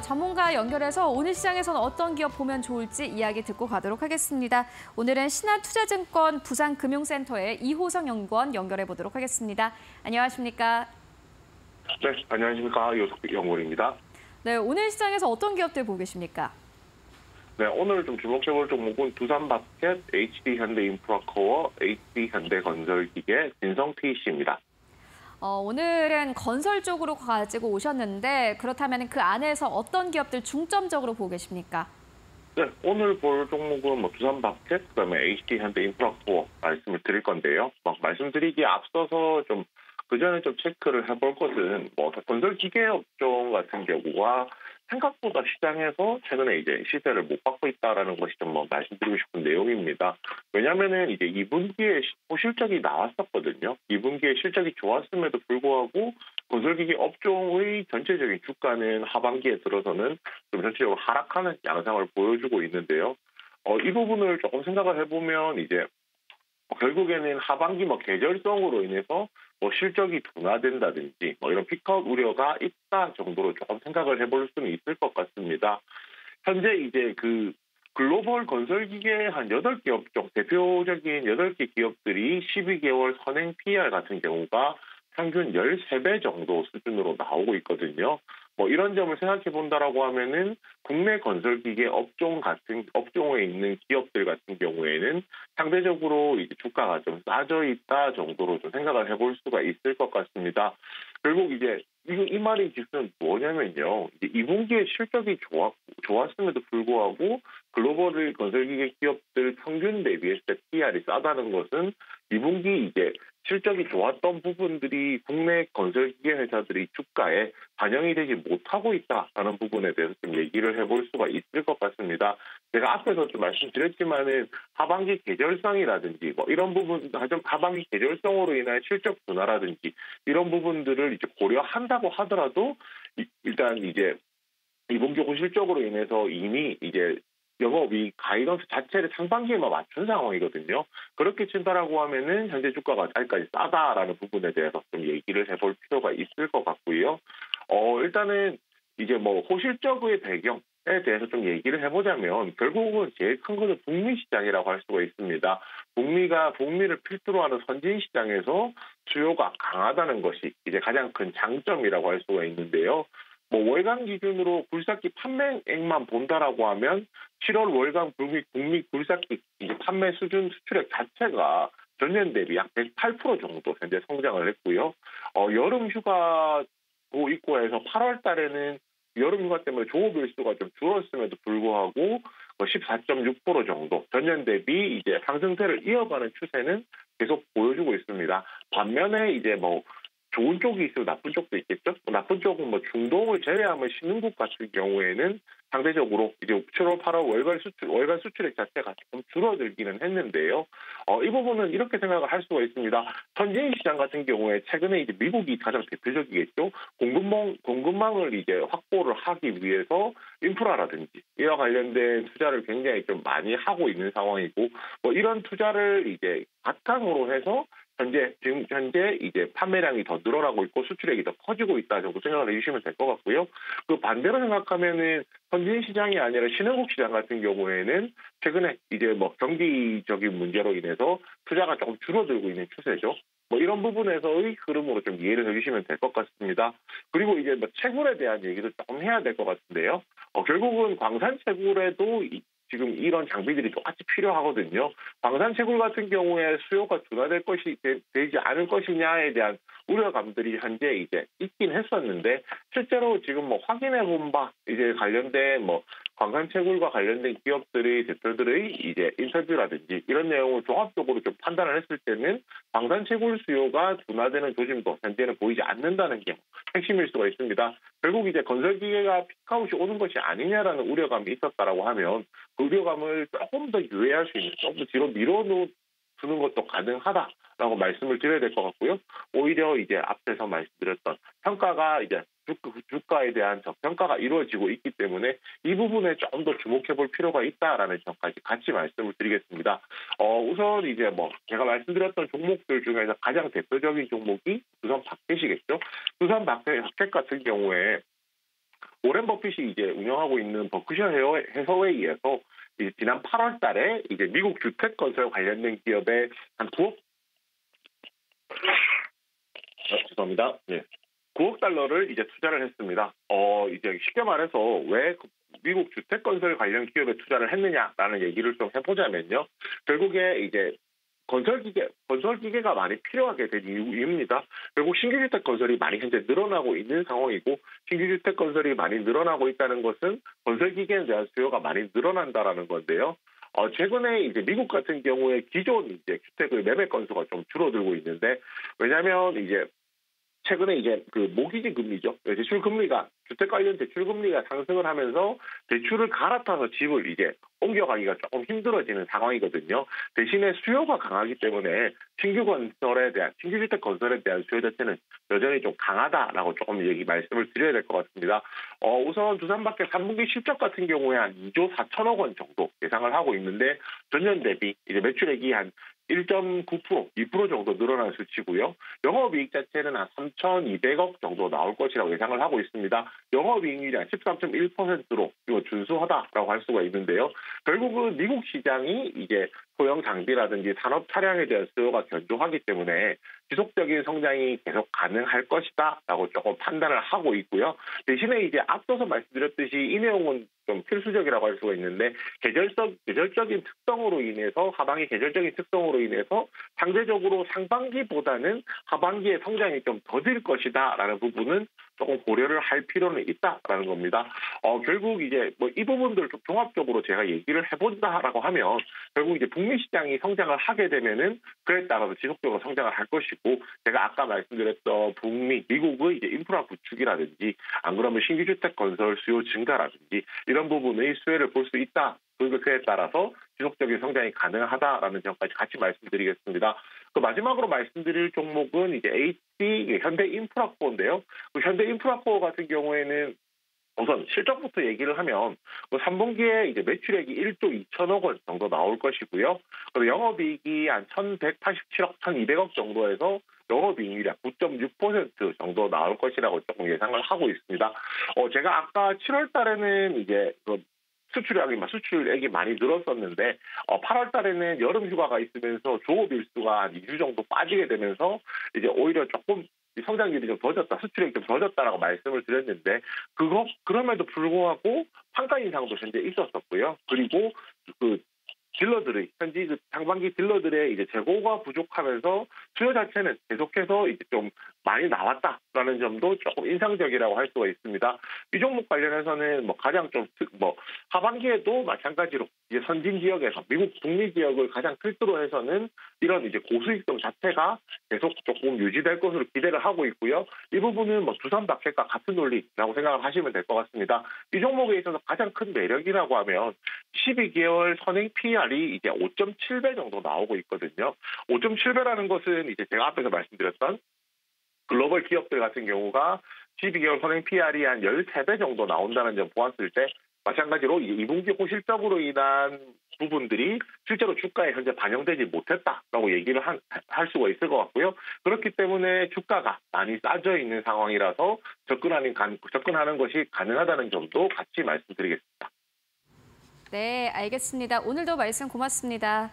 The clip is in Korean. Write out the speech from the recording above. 전문가 연결해서 오늘 시장에서는 어떤 기업 보면 좋을지 이야기 듣고 가도록 하겠습니다. 오늘은 신한투자증권 부산금융센터의 이호성 연구원 연결해 보도록 하겠습니다. 안녕하십니까? 네, 안녕하십니까? 연구원입니다. 네, 오늘 시장에서 어떤 기업들 보고 계십니까? 네, 오늘 좀 주목해볼 종목은 두산밥캣, HD 현대인프라코어, HD 현대건설기계, 진성PC입니다. 오늘은 건설 쪽으로 가지고 오셨는데 그렇다면 그 안에서 어떤 기업들 중점적으로 보고 계십니까? 네, 오늘 볼 종목은 두산밥캣, 그다음에 HD 현대인프라코어 말씀을 드릴 건데요. 말씀드리기에 앞서서 좀 그전에 좀 체크를 해볼 것은 건설 기계 업종 같은 경우가 생각보다 시장에서 최근에 이제 시세를 못 받고 있다라는 것이 좀 말씀드리고 싶은 내용입니다. 왜냐하면은 이제 2분기에 실적이 나왔었거든요. 2분기에 실적이 좋았음에도 불구하고 건설기계 업종의 전체적인 주가는 하반기에 들어서는 좀 전체적으로 하락하는 양상을 보여주고 있는데요. 이 부분을 조금 생각을 해보면 이제 결국에는 하반기 계절성으로 인해서 실적이 둔화된다든지 이런 픽업 우려가 있다 정도로 조금 생각을 해볼 수는 있을 것 같습니다. 현재 이제 그 글로벌 건설기계 한 8개 업종, 대표적인 8개 기업들이 12개월 선행 PR 같은 경우가 평균 13배 정도 수준으로 나오고 있거든요. 이런 점을 생각해 본다라고 하면은 국내 건설기계 업종에 있는 기업들 같은 경우에는 상대적으로 이제 주가가 좀 싸져 있다 정도로 좀 생각을 해볼 수가 있을 것 같습니다. 결국 이제 이 말이 지금 뭐냐면요, 이제 2분기에 실적이 좋았음에도 불구하고 글로벌 건설기계 기업들 평균 대비했을 때 PR이 싸다는 것은 2분기 이제 실적이 좋았던 부분들이 국내 건설기계 회사들이 주가에 반영이 되지 못하고 있다라는 부분에 대해서 좀 얘기를 해볼 수가 있을 것 같습니다. 제가 앞에서 좀 말씀드렸지만은 하반기 계절성이라든지 이런 부분, 하반기 계절성으로 인한 실적 둔화라든지 이런 부분들을 이제 고려한다고 하더라도 일단 이제 2분기 실적으로 인해서 이미 이제 영업이 가이던스 자체를 상반기에만 맞춘 상황이거든요. 그렇게 친다라고 하면은 현재 주가가 아직까지 싸다라는 부분에 대해서 좀 얘기를 해볼 필요가 있을 것 같고요. 일단은 이제 호실적의 배경에 대해서 좀 얘기를 해보자면 결국은 제일 큰 것은 북미 시장이라고 할 수가 있습니다. 북미를 필두로 하는 선진 시장에서 수요가 강하다는 것이 이제 가장 큰 장점이라고 할 수가 있는데요. 월간 기준으로 굴삭기 판매액만 본다라고 하면 7월 월간 북미 굴삭기 판매 수준 수출액 자체가 전년 대비 약 108% 정도 현재 성장을 했고요. 여름 휴가도 있고 해서 8월 달에는 여름 휴가 때문에 조업 일수가 좀 줄었음에도 불구하고 14.6% 정도 전년 대비 이제 상승세를 이어가는 추세는 계속 보여주고 있습니다. 반면에 이제 좋은 쪽이 있으면 나쁜 쪽도 있겠죠. 나쁜 쪽은 중동을 제외하면 신흥국 같은 경우에는 상대적으로 이제 7월, 8월 월간 수출액 자체가 조금 줄어들기는 했는데요. 이 부분은 이렇게 생각을 할 수가 있습니다. 선진 시장 같은 경우에 최근에 이제 미국이 가장 대표적이겠죠. 공급망을 이제 확보를 하기 위해서 인프라라든지 이와 관련된 투자를 굉장히 좀 많이 하고 있는 상황이고 이런 투자를 이제 바탕으로 해서 현재 이제 판매량이 더 늘어나고 있고 수출액이 더 커지고 있다 정도 생각을 해주시면 될 것 같고요. 그 반대로 생각하면은 선진 시장이 아니라 신흥국 시장 같은 경우에는 최근에 이제 경기적인 문제로 인해서 투자가 조금 줄어들고 있는 추세죠. 이런 부분에서의 흐름으로 좀 이해를 해주시면 될 것 같습니다. 그리고 이제 채굴에 대한 얘기도 조금 해야 될 것 같은데요. 결국은 광산 채굴에도 지금 이런 장비들이 똑같이 필요하거든요. 광산 채굴 같은 경우에 수요가 둔화될 것이 되지 않을 것이냐에 대한 우려감들이 현재 이제 있긴 했었는데 실제로 지금 확인해 본 바 이제 관련된 광산 채굴과 관련된 기업들의 대표들의 이제 인터뷰라든지 이런 내용을 종합적으로 좀 판단을 했을 때는 광산 채굴 수요가 둔화되는 조짐도 현재는 보이지 않는다는 게 핵심일 수가 있습니다. 결국 이제 건설기계가 픽아웃이 오는 것이 아니냐라는 우려감이 있었다라고 하면 그 우려감을 조금 더 유예할 수 있는, 조금 더 뒤로 밀어두는 것도 가능하다라고 말씀을 드려야 될 것 같고요. 오히려 이제 앞에서 말씀드렸던 평가가 이제 주가에 대한 저평가가 이루어지고 있기 때문에 이 부분에 좀 더 주목해볼 필요가 있다라는 점까지 같이 말씀을 드리겠습니다. 우선 이제 제가 말씀드렸던 종목들 중에서 가장 대표적인 종목이 두산밥캣이겠죠. 두산밥캣 같은 경우에 워렌 버핏이 이제 운영하고 있는 버크셔 해서웨에 의해서 지난 8월 달에 이제 미국 주택 건설 관련된 기업에 한 9억 죄송합니다. 네. 9억 달러를 이제 투자를 했습니다. 이제 쉽게 말해서 왜 미국 주택 건설 관련 기업에 투자를 했느냐라는 얘기를 좀 해보자면요. 결국에 이제 건설기계가 많이 필요하게 된 이유입니다. 결국 신규주택 건설이 많이 현재 늘어나고 있는 상황이고, 신규주택 건설이 많이 늘어나고 있다는 것은 건설기계에 대한 수요가 많이 늘어난다라는 건데요. 최근에 이제 미국 같은 경우에 기존 이제 주택의 매매 건수가 좀 줄어들고 있는데, 왜냐하면 이제 최근에 이제 그 모기지 금리죠. 대출 금리가, 주택 관련 대출 금리가 상승을 하면서 대출을 갈아타서 집을 이제 옮겨가기가 조금 힘들어지는 상황이거든요. 대신에 수요가 강하기 때문에 신규주택 건설에 대한 수요 자체는 여전히 좀 강하다라고 조금 말씀을 드려야 될 것 같습니다. 우선 두산밥캣 3분기 실적 같은 경우에 한 2조 4천억 원 정도 예상을 하고 있는데, 전년 대비 이제 매출액이 한 1.9%, 2% 정도 늘어난 수치고요. 영업이익 자체는 한 3,200억 정도 나올 것이라고 예상을 하고 있습니다. 영업이익률이 한 13.1%로 준수하다라고 할 수가 있는데요. 결국은 미국 시장이 이제 소형 장비라든지 산업 차량에 대한 수요가 견조하기 때문에 지속적인 성장이 계속 가능할 것이다라고 조금 판단을 하고 있고요. 대신에 이제 앞서서 말씀드렸듯이 이 내용은 좀 필수적이라고 할 수가 있는데, 하반기 계절적인 특성으로 인해서 상대적으로 상반기보다는 하반기의 성장이 좀 더딜 것이다라는 부분은 조금 고려를 할 필요는 있다라는 겁니다. 결국 이제 이 부분들 좀 종합적으로 제가 얘기를 해본다라고 하면, 결국 이제 북미 시장이 성장을 하게 되면은 그에 따라서 지속적으로 성장을 할 것이고, 제가 아까 말씀드렸던 미국의 이제 인프라 구축이라든지, 안 그러면 신규주택 건설 수요 증가라든지 이런 부분의 수혜를 볼 수 있다. 그에 따라서 지속적인 성장이 가능하다라는 점까지 같이 말씀드리겠습니다. 그 마지막으로 말씀드릴 종목은 이제 HD 현대인프라코어인데요. 그 현대인프라코어 같은 경우에는 우선 실적부터 얘기를 하면 3분기에 이제 매출액이 1조 2천억 원 정도 나올 것이고요. 그리고 영업이익이 한 1,187억, 1,200억 정도에서 영업이익률이 9.6% 정도 나올 것이라고 조금 예상을 하고 있습니다. 제가 아까 7월 달에는 이제 수출액이 많이 늘었었는데, 8월 달에는 여름 휴가가 있으면서 조업 일수가 한 2주 정도 빠지게 되면서 이제 오히려 조금 성장률이 좀 더졌다, 수출액이 좀 더졌다라고 말씀을 드렸는데, 그럼에도 불구하고 판가 인상도 현재 있었었고요. 그리고 현지 상반기 딜러들의 이제 재고가 부족하면서 수요 자체는 계속해서 이제 좀 많이 나왔다라는 점도 조금 인상적이라고 할 수가 있습니다. 이 종목 관련해서는 하반기에도 마찬가지로 이제 선진 지역에서 미국 북미 지역을 가장 필두로 해서는 이런 이제 고수익성 자체가 계속 조금 유지될 것으로 기대를 하고 있고요. 이 부분은 두산밥캣과 같은 논리라고 생각을 하시면 될 것 같습니다. 이 종목에 있어서 가장 큰 매력이라고 하면 12개월 선행 PR이 이제 5.7배 정도 나오고 있거든요. 5.7배라는 것은 이제 제가 앞에서 말씀드렸던 글로벌 기업들 같은 경우가 12개월 선행 PR이 한 13배 정도 나온다는 점 보았을 때, 마찬가지로 2분기 호실적으로 인한 부분들이 실제로 주가에 현재 반영되지 못했다라고 얘기를 할 수가 있을 것 같고요. 그렇기 때문에 주가가 많이 싸져 있는 상황이라서 접근하는 것이 가능하다는 점도 같이 말씀드리겠습니다. 네, 알겠습니다. 오늘도 말씀 고맙습니다.